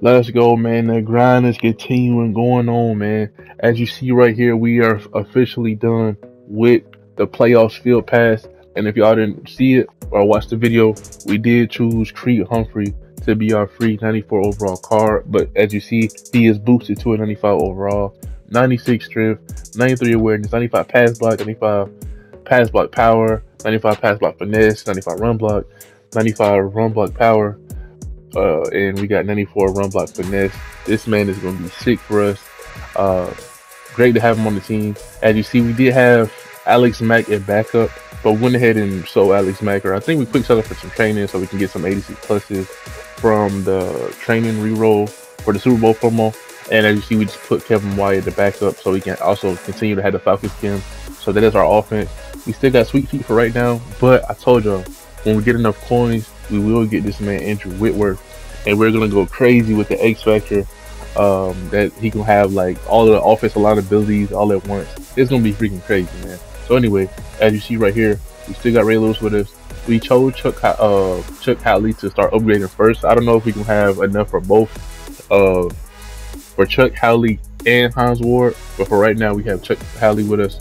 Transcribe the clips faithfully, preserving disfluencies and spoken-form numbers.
Let's go, man. The grind is continuing going on, man. As you see right here, we are officially done with the playoffs field pass. And if y'all didn't see it or watch the video, we did choose Creed Humphrey to be our free ninety-four overall card. But as you see, he is boosted to a ninety-five overall, ninety-six strength, ninety-three awareness, ninety-five pass block, ninety-five pass block power, ninety-five pass block finesse, ninety-five run block, ninety-five run block power. Uh, and we got ninety-four run block finesse. This man is going to be sick for us. Uh, great to have him on the team. As you see, we did have Alex Mack at backup, but went ahead and sold Alex Mack. Or I think we quick sell him for some training so we can get some eighty-six pluses from the training reroll for the Super Bowl promo. And as you see, we just put Kevin Wyatt at backup so we can also continue to have the Falcons game. So that is our offense. We still got Sweet Feet for right now, but I told y'all, when we get enough coins, we will get this man Andrew Whitworth, and we're gonna go crazy with the X Factor. Um, that he can have like all of the offensive line abilities all at once. It's gonna be freaking crazy, man. So anyway, as you see right here, we still got Ray Lewis with us. We chose Chuck uh, Chuck Howley to start upgrading first. I don't know if we can have enough for both, uh, for Chuck Howley and Hans Ward, but for right now we have Chuck Howley with us.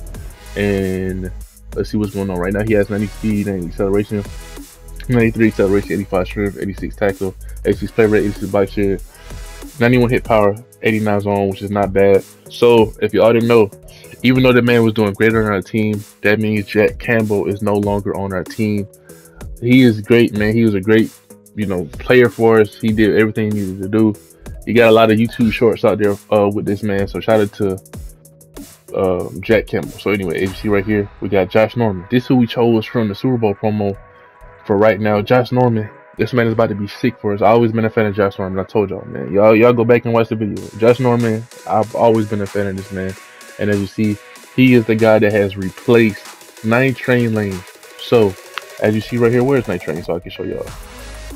And let's see what's going on right now. He has ninety speed, ninety acceleration, ninety-three acceleration, eighty-five strength, eighty-six tackle, eighty-six play rate, eighty-six bike share, ninety-one hit power, eighty-nine zone, which is not bad. So if y'all didn't know, even though the man was doing great on our team, that means Jack Campbell is no longer on our team. He is great, man. He was a great, you know, player for us. He did everything he needed to do. He got a lot of YouTube shorts out there uh, with this man. So shout out to uh, Jack Campbell. So anyway, as you see right here, we got Josh Norman. This is who we chose from the Super Bowl promo. For right now, Josh Norman, this man is about to be sick for us. I've always been a fan of Josh Norman. I told y'all, man. Y'all y'all go back and watch the video. Josh Norman, I've always been a fan of this man. And as you see, he is the guy that has replaced Night Train Lane. So, as you see right here, where's Night Train? So I can show y'all.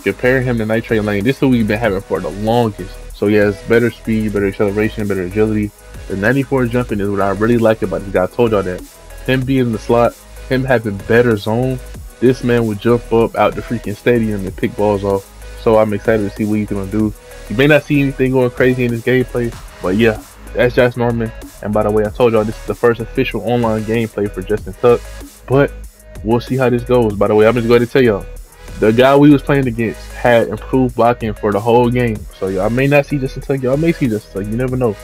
Compare him to Night Train Lane. This is what we've been having for the longest. So he has better speed, better acceleration, better agility. The ninety-four jumping is what I really like about this guy. I told y'all that. Him being in the slot, him having better zone, this man would jump up out the freaking stadium and pick balls off. So I'm excited to see what he's going to do. You may not see anything going crazy in this gameplay, but yeah, that's Josh Norman. And by the way, I told y'all this is the first official online gameplay for Justin Tuck, but we'll see how this goes. By the way, I'm just going to tell y'all, the guy we was playing against had improved blocking for the whole game. So y'all may not see Justin Tuck. Y'all may see Justin Tuck. You never know.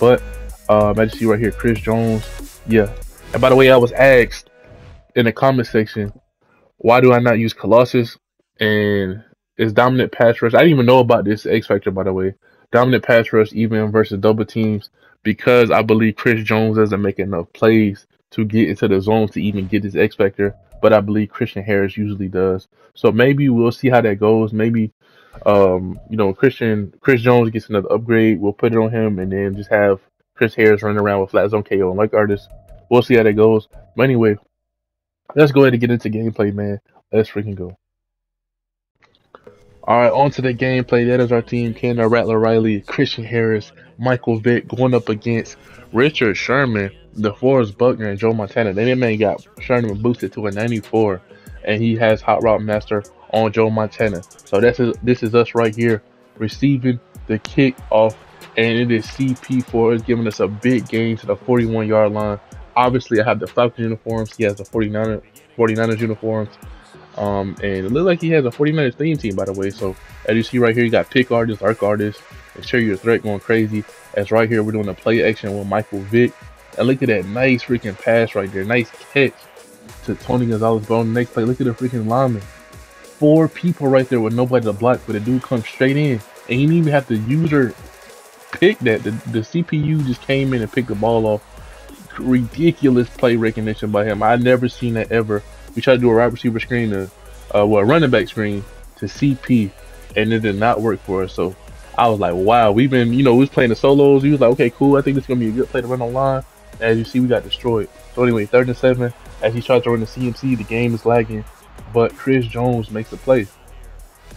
But um, as you see right here, Chris Jones. Yeah. And by the way, I was asked in the comment section, why do I not use Colossus and it's dominant pass rush? I didn't even know about this X Factor, by the way. Dominant pass rush even versus double teams, because I believe Chris Jones doesn't make enough plays to get into the zone to even get this X Factor, but I believe Christian Harris usually does. So maybe we'll see how that goes. Maybe um, you know, Christian Chris Jones gets another upgrade. We'll put it on him and then just have Chris Harris running around with flat zone K O and like artists. We'll see how that goes. But anyway, let's go ahead and get into gameplay, man. Let's freaking go. All right, on to the gameplay. That is our team. Kendall Rattler Riley, Christian Harris, Michael Vick going up against Richard Sherman, DeForest Buckner, and Joe Montana. That man got Sherman boosted to a ninety-four, and he has Hot Route Master on Joe Montana. So that's a, this is us right here receiving the kick off, and it is C P four. It's giving us a big gain to the forty-one yard line. Obviously, I have the Falcons uniforms. He has the forty-niners uniforms. Um, and it looks like he has a forty-niners theme team, by the way. So, as you see right here, you got pick artists, arc artists, exterior threat going crazy. As right here, we're doing a play action with Michael Vick. And look at that nice freaking pass right there. Nice catch to Tony Gonzalez. But on the next play, look at the freaking lineman. Four people right there with nobody to block, but the dude comes straight in. And you didn't even have to user pick that. The, the C P U just came in and picked the ball off. Ridiculous play recognition by him. I never seen that ever. We tried to do a wide receiver screen to uh well running back screen to C P, and it did not work for us. So I was like, wow, we've been, you know, we was playing the solos. He was like, okay, cool, I think it's gonna be a good play to run online. As you see, we got destroyed. So anyway, third and seven, as he tried to run the C M C, the game is lagging, but Chris Jones makes the play.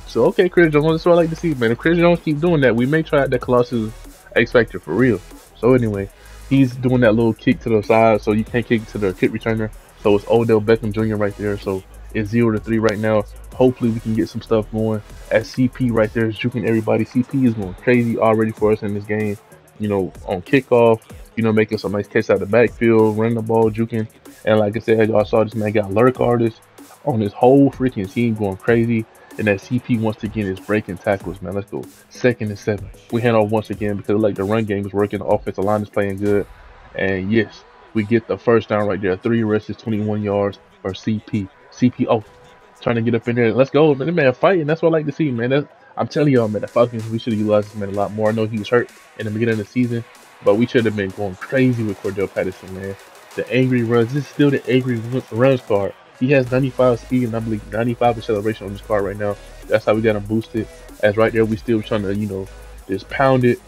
So okay, Chris Jones, that's what I like to see, man. If Chris Jones keep doing that, we may try out the Colossus X Factor for real. So anyway, he's doing that little kick to the side, so you can't kick to the kick returner. So it's Odell Beckham Junior right there. So is zero to three right now. Hopefully we can get some stuff going. As C P right there is juking everybody. C P is going crazy already for us in this game. You know, on kickoff, you know, making some nice catch out of the backfield, running the ball, juking. And like I said, y'all saw this man got lurk artists on his whole freaking team going crazy. And that C P once again is breaking tackles, man. Let's go. Second and seven. We hand off once again because like the run game is working. The offensive line is playing good. And yes, we get the first down right there. Three rushes, twenty-one yards for C P. C P, oh, trying to get up in there. Let's go, man. That man fighting. That's what I like to see, man. That's, I'm telling y'all, man, the Falcons, we should have utilized this man a lot more. I know he was hurt in the beginning of the season, but we should have been going crazy with Cordell Patterson, man. The angry runs. This is still the angry runs card. He has ninety-five speed and I believe ninety-five acceleration on this car right now. That's how we got him boosted. As right there, we still trying to, you know, just pound it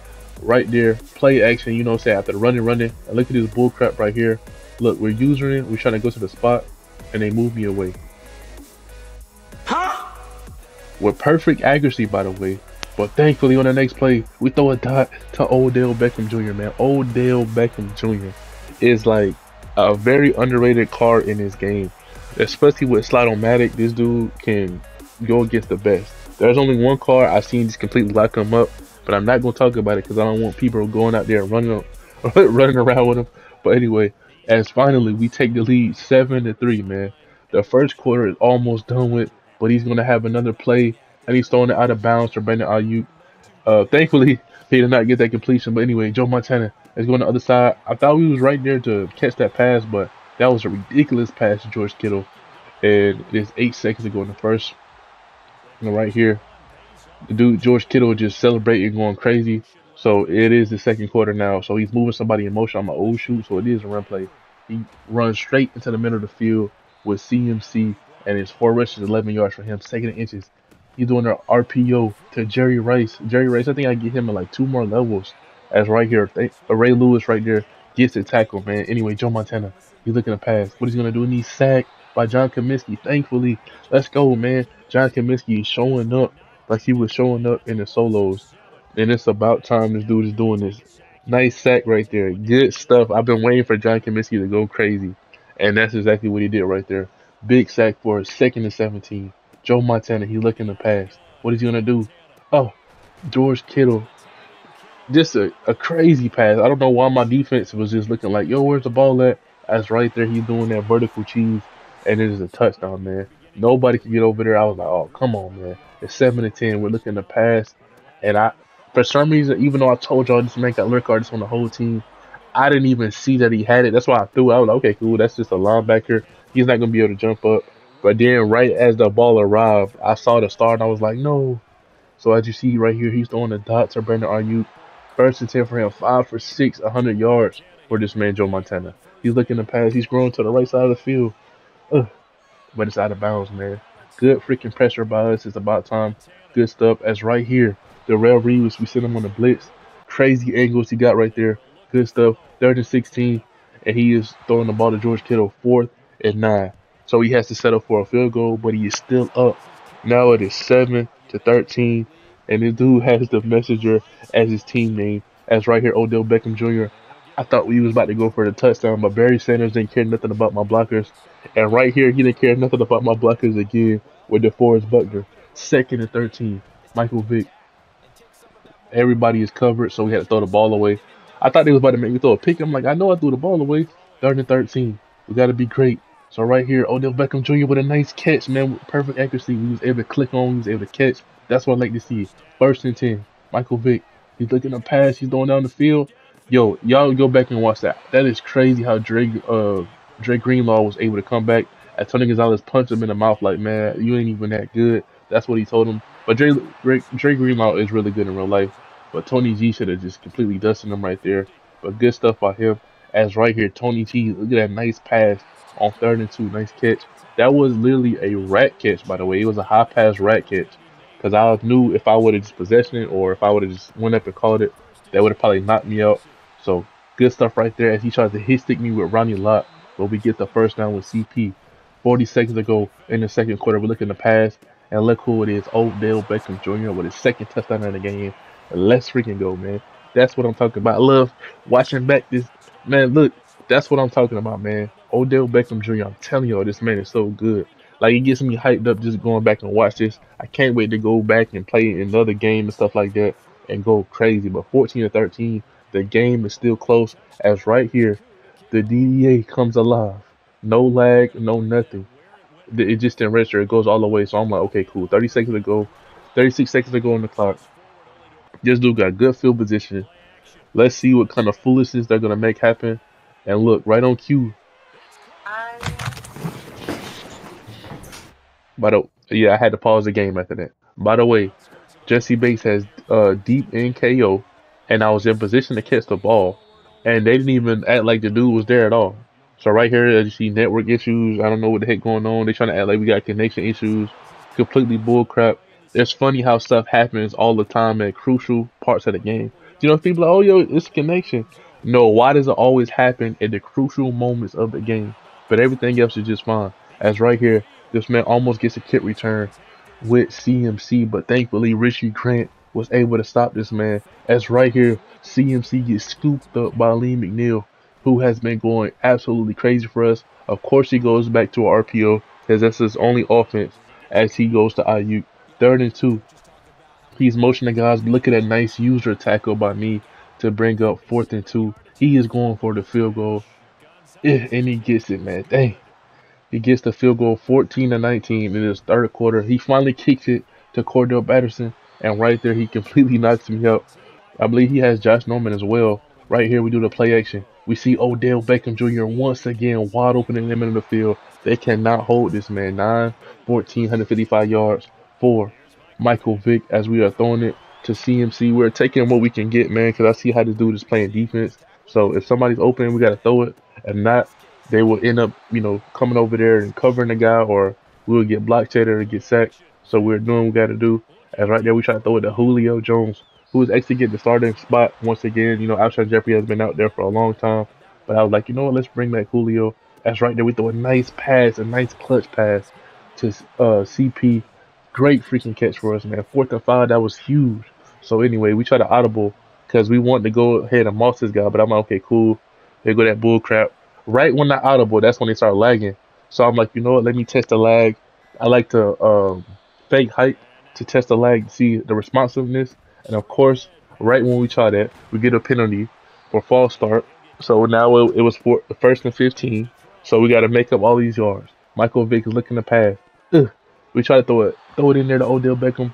right there. Play action, you know what I'm saying? After running, running. And look at this bull crap right here. Look, we're using it. We're trying to go to the spot and they move me away. Huh? With perfect accuracy, by the way. But thankfully on the next play, we throw a dot to Odell Beckham Junior, man. Odell Beckham Junior is like a very underrated car in this game. Especially with Slide-O-Matic, this dude can go against the best. There's only one car I've seen just completely lock him up, but I'm not going to talk about it because I don't want people going out there running running around with him. But anyway, as finally we take the lead seven to three, man. The first quarter is almost done with, but he's going to have another play, and he's throwing it out of bounds for Brandon Ayuk. Uh, thankfully, he did not get that completion. But anyway, Joe Montana is going to the other side. I thought we was right there to catch that pass, but that was a ridiculous pass to George Kittle. And it's eight seconds to go in the first. And right here, the dude, George Kittle, just celebrating, going crazy. So it is the second quarter now. So he's moving somebody in motion. I'm an old shoot, so it is a run play. He runs straight into the middle of the field with C M C. And it's four rushes, eleven yards for him, second and inches. He's doing an R P O to Jerry Rice. Jerry Rice, I think I get him in like two more levels. As right here, Ray Lewis right there gets the tackle, man. Anyway, Joe Montana, he's looking to pass. What he's going to do in these sacks by John Comiskey. Thankfully, let's go, man. John Comiskey is showing up like he was showing up in the solos. And it's about time this dude is doing this. Nice sack right there. Good stuff. I've been waiting for John Comiskey to go crazy. And that's exactly what he did right there. Big sack for us. Second and seventeen. Joe Montana, he's looking to pass. What is he going to do? Oh, George Kittle. Just a, a crazy pass. I don't know why my defense was just looking like, yo, where's the ball at? That's right there. He's doing that vertical cheese, and it is a touchdown, man. Nobody can get over there. I was like, oh, come on, man. It's seven to ten. We're looking to pass. And I, for some reason, even though I told y'all this man got lurk artist on the whole team, I didn't even see that he had it. That's why I threw it. I was like, okay, cool. That's just a linebacker. He's not going to be able to jump up. But then right as the ball arrived, I saw the star, and I was like, no. So as you see right here, he's throwing the dots to Brandon Ayuk. First and ten for him, five for six, one hundred yards for this man, Joe Montana. He's looking to pass. He's growing to the right side of the field. Ugh. But it's out of bounds, man. Good freaking pressure by us. It's about time. Good stuff. As right here, Darrell Reeves, we sent him on the blitz. Crazy angles he got right there. Good stuff. Third and sixteen. And he is throwing the ball to George Kittle. Fourth and nine. So he has to settle for a field goal, but he is still up. Now it is seven to thirteen. And this dude has the messenger as his team name. As right here, Odell Beckham Junior I thought we was about to go for the touchdown, but Barry Sanders didn't care nothing about my blockers. And right here, he didn't care nothing about my blockers again with DeForest Buckner. Second and thirteen, Michael Vick. Everybody is covered, so we had to throw the ball away. I thought they was about to make me throw a pick. I'm like, I know I threw the ball away. Third and thirteen, we got to be great. So right here, Odell Beckham Junior with a nice catch, man, with perfect accuracy. We was able to click on, we was able to catch. That's what I like to see. First and ten, Michael Vick. He's looking to pass. He's going down the field. Yo, y'all go back and watch that. That is crazy how Drake, uh, Drake Greenlaw was able to come back. As Tony Gonzalez punched him in the mouth like, man, you ain't even that good. That's what he told him. But Drake, Drake, Drake Greenlaw is really good in real life. But Tony G should have just completely dusted him right there. But good stuff by him. As right here, Tony G, look at that nice pass on third and two. Nice catch. That was literally a rat catch, by the way. It was a high pass rat catch. Because I knew if I would have just possessed it or if I would have just went up and caught it, that would have probably knocked me out. So good stuff right there as he tries to hit stick me with Ronnie Lott, but we get the first down with C P. forty seconds to go in the second quarter. We're looking to pass, and look who it is, Odell Beckham Junior with his second touchdown in the game. Let's freaking go, man. That's what I'm talking about. I love watching back this. Man, look, that's what I'm talking about, man. Odell Beckham Junior, I'm telling y'all, this man is so good. Like, it gets me hyped up just going back and watch this. I can't wait to go back and play another game and stuff like that and go crazy. But fourteen to thirteen, the game is still close, as right here, the D E A comes alive. No lag, no nothing. It just didn't register. It goes all the way. So I'm like, okay, cool. thirty seconds to go. thirty-six seconds to go on the clock. This dude got good field position. Let's see what kind of foolishness they're going to make happen. And look, right on cue. By the, yeah, I had to pause the game after that. By the way, Jesse Bates has uh, deep in K O, and I was in position to catch the ball, and they didn't even act like the dude was there at all. So right here, as you see, network issues. I don't know what the heck going on. They're trying to act like we got connection issues. Completely bullcrap. It's funny how stuff happens all the time at crucial parts of the game. You know, people are like, oh, yo, it's connection. No, why does it always happen at the crucial moments of the game? But everything else is just fine. As right here, this man almost gets a kick return with C M C, but thankfully Richie Grant was able to stop this man. As right here, C M C gets scooped up by Lee McNeil, who has been going absolutely crazy for us. Of course, he goes back to a R P O, as that's his only offense, as he goes to Ayuk. Third and two. He's motioning guys. Look at that nice user tackle by me to bring up fourth and two. He is going for the field goal. Yeah, and he gets it, man. Dang. He gets the field goal, fourteen to nineteen in his third quarter. He finally kicks it to Cordell Patterson, and right there he completely knocks me out. I believe he has Josh Norman as well. Right here we do the play action. We see Odell Beckham Junior once again wide open in the middle of the field. They cannot hold this man. nine, fourteen, one hundred fifty-five yards for Michael Vick as we are throwing it to C M C. We're taking what we can get, man, because I see how this dude is playing defense. So if somebody's open, we got to throw it. If not, they will end up, you know, coming over there and covering the guy, or we'll get blocked at it or get sacked. So we're doing what we got to do. And right there, we try to throw it to Julio Jones, who is actually getting the starting spot once again. You know, Alshon Jeffrey has been out there for a long time. But I was like, you know what, let's bring back Julio. That's right there. We throw a nice pass, a nice clutch pass to uh, C P. Great freaking catch for us, man. Fourth and five, that was huge. So anyway, we try to audible because we wanted to go ahead and moss this guy. But I'm like, okay, cool. There go that bull crap. Right when I audible, that's when they start lagging. So I'm like, you know what? Let me test the lag. I like to um, fake hype to test the lag to see the responsiveness. And of course, right when we try that, we get a penalty for false start. So now it, it was for first and fifteen. So we got to make up all these yards. Michael Vick is looking to pass. Ugh. We try to throw it, throw it in there to Odell Beckham.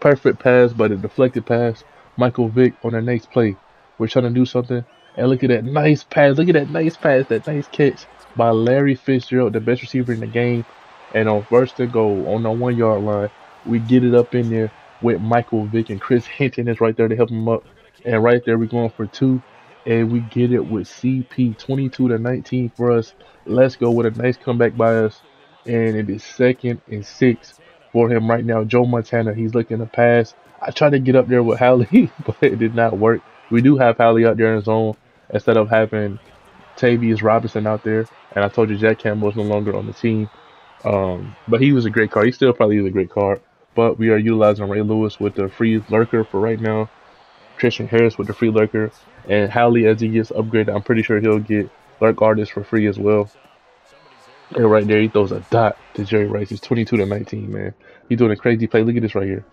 Perfect pass, but a deflected pass. Michael Vick on the next play. We're trying to do something. And look at that nice pass. Look at that nice pass, that nice catch by Larry Fitzgerald, the best receiver in the game. And on first and goal, on the one-yard line, we get it up in there with Michael Vick. And Chris Hinton is right there to help him up. And right there, we're going for two. And we get it with C P, twenty-two to nineteen for us. Let's go with a nice comeback by us. And it is second and six for him right now. Joe Montana, he's looking to pass. I tried to get up there with Howley, but it did not work. We do have Howley out there in his own, instead of having Tavius Robinson out there. And I told you Jack Campbell is no longer on the team. Um, but he was a great card. He still probably is a great card. But we are utilizing Ray Lewis with the free lurker for right now. Christian Harris with the free lurker. And Howley, as he gets upgraded, I'm pretty sure he'll get lurk artist for free as well. And right there, he throws a dot to Jerry Rice. He's twenty-two to nineteen, man. He's doing a crazy play. Look at this right here.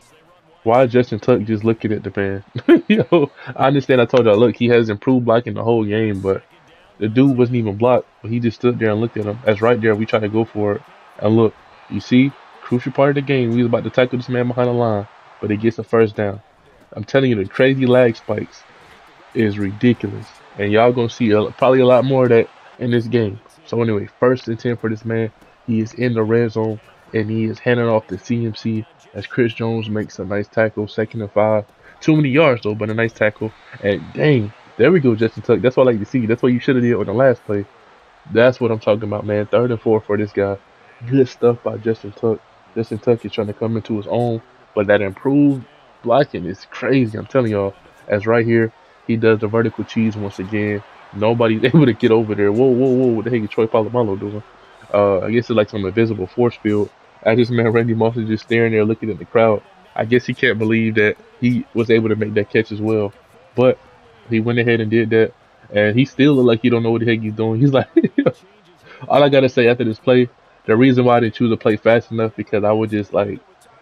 Why is Justin Tuck just looking at the man? Yo, I understand. I told y'all, look, he has improved blocking the whole game, but the dude wasn't even blocked. He just stood there and looked at him. That's right there. We try to go for it. And look, you see, crucial part of the game. We was about to tackle this man behind the line, but he gets the first down. I'm telling you, the crazy lag spikes is ridiculous. And y'all going to see a, probably a lot more of that in this game. So anyway, first and ten for this man. He is in the red zone, and he is handing off to C M C as Chris Jones makes a nice tackle, second and five. Too many yards, though, but a nice tackle. And dang, there we go, Justin Tuck. That's what I like to see. That's what you should have did on the last play. That's what I'm talking about, man. Third and four for this guy. Good stuff by Justin Tuck. Justin Tuck is trying to come into his own, but that improved blocking is crazy. I'm telling y'all, as right here, he does the vertical cheese once again. Nobody's able to get over there. Whoa, whoa, whoa. What the heck is Troy Polamalu doing? Uh, I guess it's like some invisible force field. I just man Randy Moss is just staring there looking at the crowd. I guess he can't believe that he was able to make that catch as well. But he went ahead and did that. And he still looked like he don't know what the heck he's doing. He's like, all I got to say after this play The reason why I didn't choose to play fast enough, because I was just like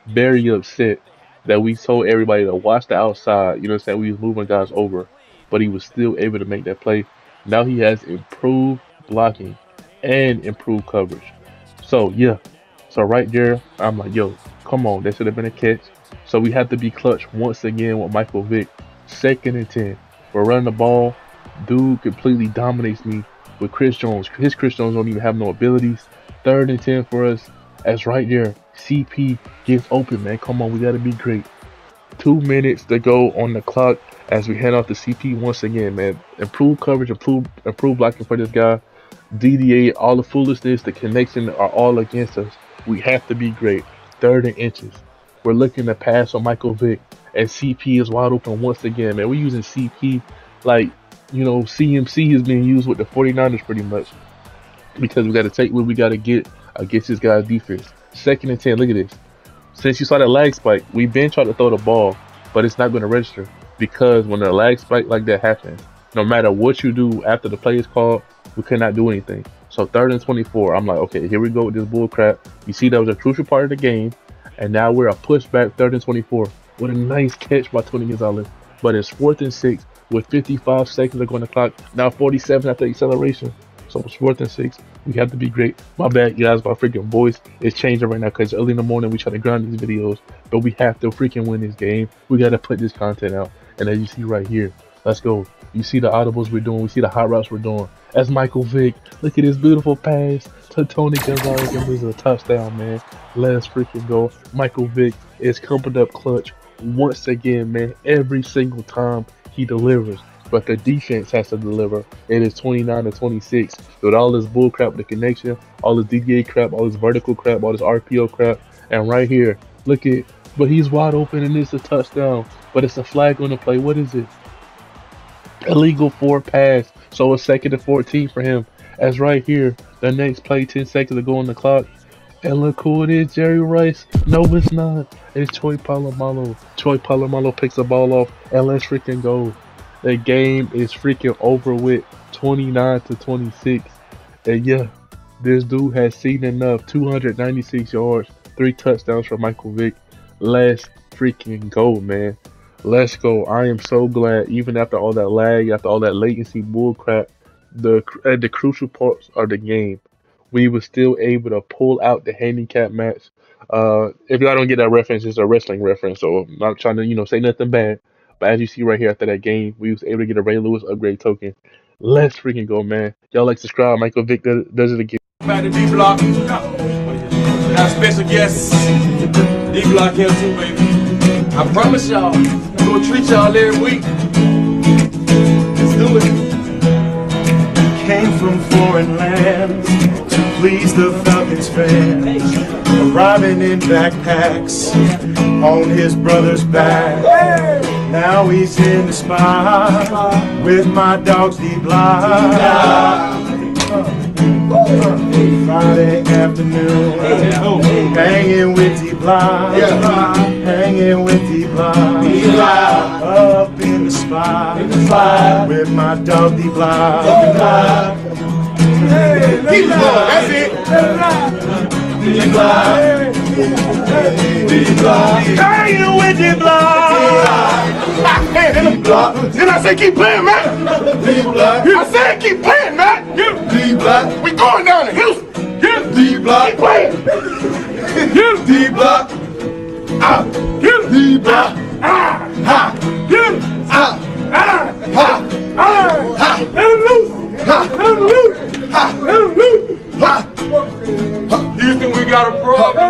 very upset that we told everybody to watch the outside. You know what I'm saying? We was moving guys over, but he was still able to make that play. Now he has improved blocking and improved coverage. So, yeah. So right there, I'm like, yo, come on. That should have been a catch. So we have to be clutch once again with Michael Vick. Second and ten. We're running the ball. Dude completely dominates me with Chris Jones. His Chris Jones don't even have no abilities. Third and ten for us. That's right there. C P gets open, man. Come on, we got to be great. Two minutes to go on the clock as we head off to C P once again, man. Improved coverage, improved, improved blocking for this guy. D D A, all the foolishness, the connection are all against us. We have to be great. Third and inches. We're looking to pass on Michael Vick, and C P is wide open once again, man. We're using C P like, you know, C M C is being used with the forty-niners pretty much, because we got to take what we got to get against this guy's defense. Second and ten. Look at this. Since you saw that lag spike, we've been trying to throw the ball, but it's not going to register, because when a lag spike like that happens, no matter what you do after the play is called, we could not do anything. So third and twenty-four. I'm like, okay, here we go with this bull crap. You see, that was a crucial part of the game, and now we're a pushback. Third and twenty-four. What a nice catch by Tony Gonzalez. But it's fourth and six with fifty-five seconds to go on the clock. Now forty-seven after acceleration. So it's fourth and six. We have to be great. My bad, guys. My freaking voice is changing right now because early in the morning we try to grind these videos, but we have to freaking win this game. We got to put this content out. And as you see right here, let's go. You see the audibles we're doing. We see the hot routes we're doing. That's Michael Vick. Look at this beautiful pass to Tony Gonzalez, and this is a touchdown, man. Let's freaking go. Michael Vick is coming up clutch once again, man. Every single time he delivers. But the defense has to deliver. It is twenty-nine to twenty-six. With all this bull crap, the connection, all this D D A crap, all this vertical crap, all this R P O crap. And right here, look at, but he's wide open and it's a touchdown. But it's a flag on the play. What is it? Illegal four pass. So it's second and fourteen for him. As right here, the next play, ten seconds to go on the clock. And look who it is, Jerry Rice. No, it's not. It's Troy Polamalu. Troy Polamalu picks the ball off, and let's freaking go. The game is freaking over with, twenty-nine to twenty-six. And yeah, this dude has seen enough. two hundred ninety-six yards, three touchdowns for Michael Vick. Let's freaking go, man. Let's go. I am so glad, even after all that lag, after all that latency bullcrap, the uh, the crucial parts of the game, we were still able to pull out the handicap match. Uh, if y'all don't get that reference, it's a wrestling reference, so I'm not trying to, you know, say nothing bad. But as you see right here, after that game, we was able to get a Ray Lewis upgrade token. Let's freaking go, man. Y'all like, subscribe. Michael Vick does, does it again. Back to D-Block. Our special guests, D-Block here too, baby. I promise y'all, I'm going to treat y'all every week. Let's do it. Came from foreign lands to please the Falcons fans, arriving in backpacks on his brother's back. Now he's in the spot with my dogs D-Block. Friday afternoon, hanging with D-Block, hanging with D-Block, up in the spot with my dog D-Block. D-Block, that's it. D-Block, D-Block, hanging with D-Block. D-Block. Then I said keep playing, man. D-Block. I said keep playing, man. D-Block. We going down to Houston. D-Block. Keep playing. D-Block. Ah. D-Block. Ah. Ha. Ah. Ah. Ha. Ah. Ha. And loose. Ha. And loose. Ha. And loose. Ha. Houston, we got a problem.